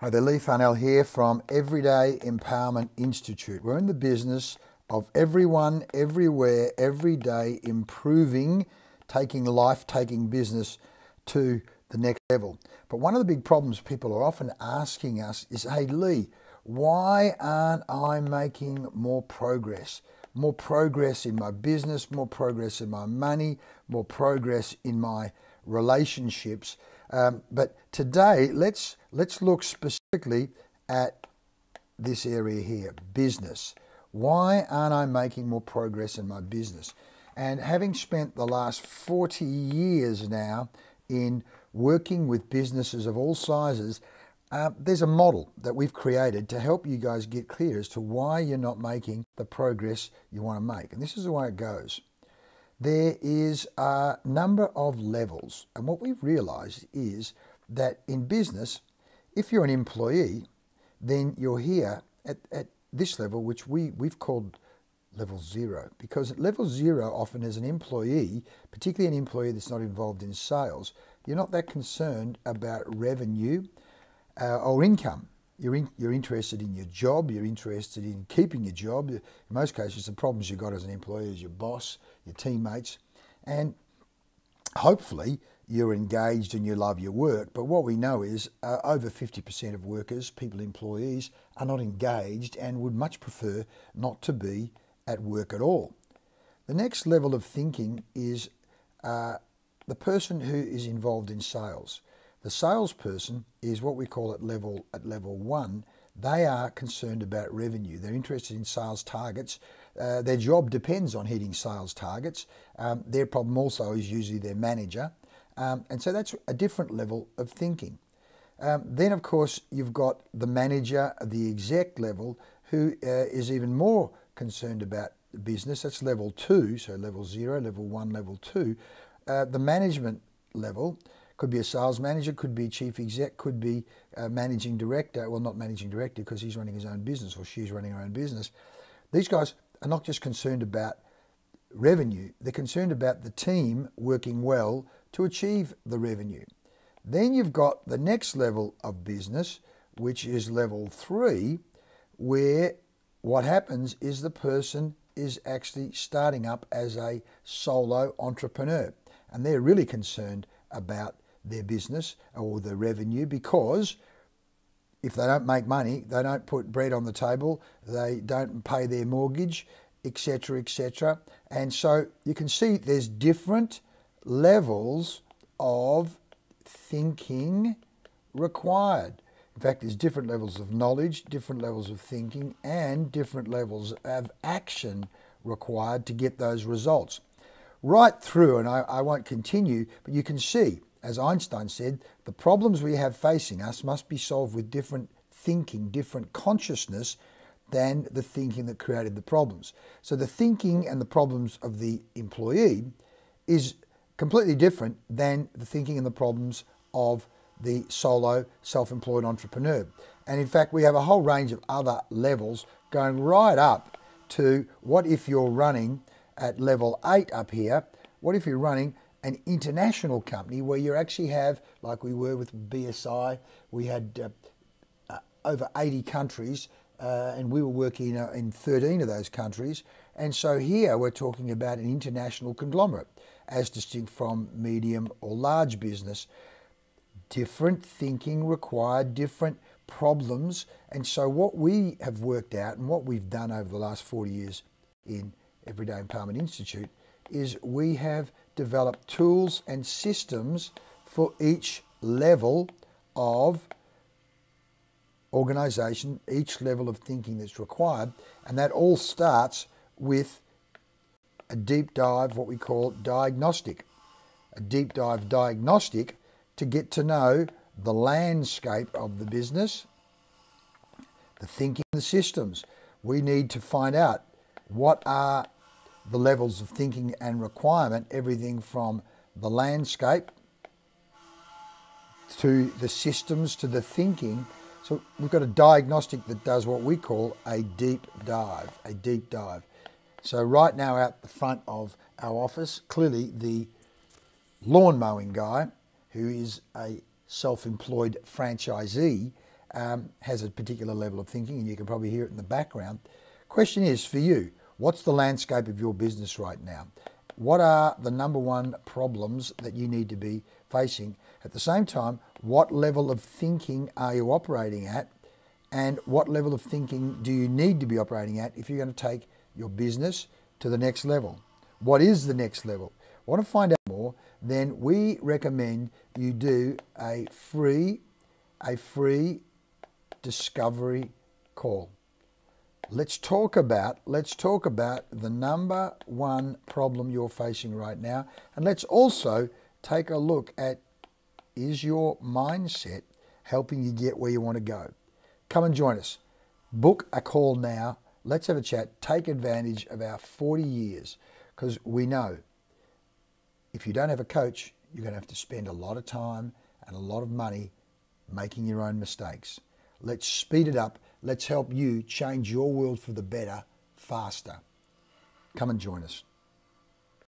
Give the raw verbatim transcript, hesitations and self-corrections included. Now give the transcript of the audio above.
Hi there, Lee Farnell here from Everyday Empowerment Institute. We're in the business of everyone, everywhere, every day improving, taking life, taking business to the next level. But one of the big problems people are often asking us is, hey Lee, why aren't I making more progress? More progress in my business, more progress in my money, more progress in my relationships. Um, but today, let's, let's look specifically at this area here, business. Why aren't I making more progress in my business? And having spent the last forty years now in working with businesses of all sizes, uh, there's a model that we've created to help you guys get clear as to why you're not making the progress you want to make. And this is the way it goes. There is a number of levels, and what we've realized is that in business, if you're an employee, then you're here at, at this level, which we, we've called level zero, because at level zero, often as an employee, particularly an employee that's not involved in sales, you're not that concerned about revenue uh, or income. You're, in, you're interested in your job, you're interested in keeping your job. In most cases, the problems you've got as an employee is your boss, your teammates, and hopefully you're engaged and you love your work. But what we know is uh, over fifty percent of workers, people, employees, are not engaged and would much prefer not to be at work at all. The next level of thinking is uh, the person who is involved in sales. The salesperson is what we call at level, at level one. They are concerned about revenue. They're interested in sales targets. Uh, their job depends on hitting sales targets. Um, their problem also is usually their manager. Um, and so that's a different level of thinking. Um, then, of course, you've got the manager, the exec level, who uh, is even more concerned about business. That's level two, so level zero, level one, level two. Uh, the management level. Could be a sales manager, could be chief exec, could be a managing director. Well, not managing director because he's running his own business or she's running her own business. These guys are not just concerned about revenue. They're concerned about the team working well to achieve the revenue. Then you've got the next level of business, which is level three, where what happens is the person is actually starting up as a solo entrepreneur. And they're really concerned about their business or their revenue, because if they don't make money, they don't put bread on the table, they don't pay their mortgage, et cetera, et cetera. And so you can see there's different levels of thinking required. In fact, there's different levels of knowledge, different levels of thinking, and different levels of action required to get those results. Right through, and I, I won't continue, but you can see, as Einstein said, the problems we have facing us must be solved with different thinking, different consciousness than the thinking that created the problems. So the thinking and the problems of the employee is completely different than the thinking and the problems of the solo, self-employed entrepreneur. And in fact, we have a whole range of other levels going right up to what if you're running at level eight up here, what if you're running an international company where you actually have, like we were with B S I, we had uh, uh, over eighty countries uh, and we were working in, uh, in thirteen of those countries. And so here we're talking about an international conglomerate as distinct from medium or large business. Different thinking required, different problems. And so what we have worked out and what we've done over the last forty years in Everyday Empowerment Institute is we have developed tools and systems for each level of organization, each level of thinking that's required, and that all starts with a deep dive, what we call diagnostic. A deep dive diagnostic to get to know the landscape of the business, the thinking, the systems. We need to find out what are the levels of thinking and requirement, everything from the landscape to the systems to the thinking. So we've got a diagnostic that does what we call a deep dive, a deep dive. So right now out the front of our office, clearly the lawn mowing guy, who is a self-employed franchisee, um, has a particular level of thinking, and you can probably hear it in the background. Question is for you, what's the landscape of your business right now? What are the number one problems that you need to be facing? At the same time, what level of thinking are you operating at, and what level of thinking do you need to be operating at if you're going to take your business to the next level? What is the next level? Want to find out more? Then we recommend you do a free, a free discovery call. Let's talk about, let's talk about the number one problem you're facing right now, and let's also take a look at, is your mindset helping you get where you want to go? Come and join us. Book a call now. Let's have a chat. Take advantage of our forty years, because we know if you don't have a coach, you're going to have to spend a lot of time and a lot of money making your own mistakes. Let's speed it up. Let's help you change your world for the better faster. Come and join us.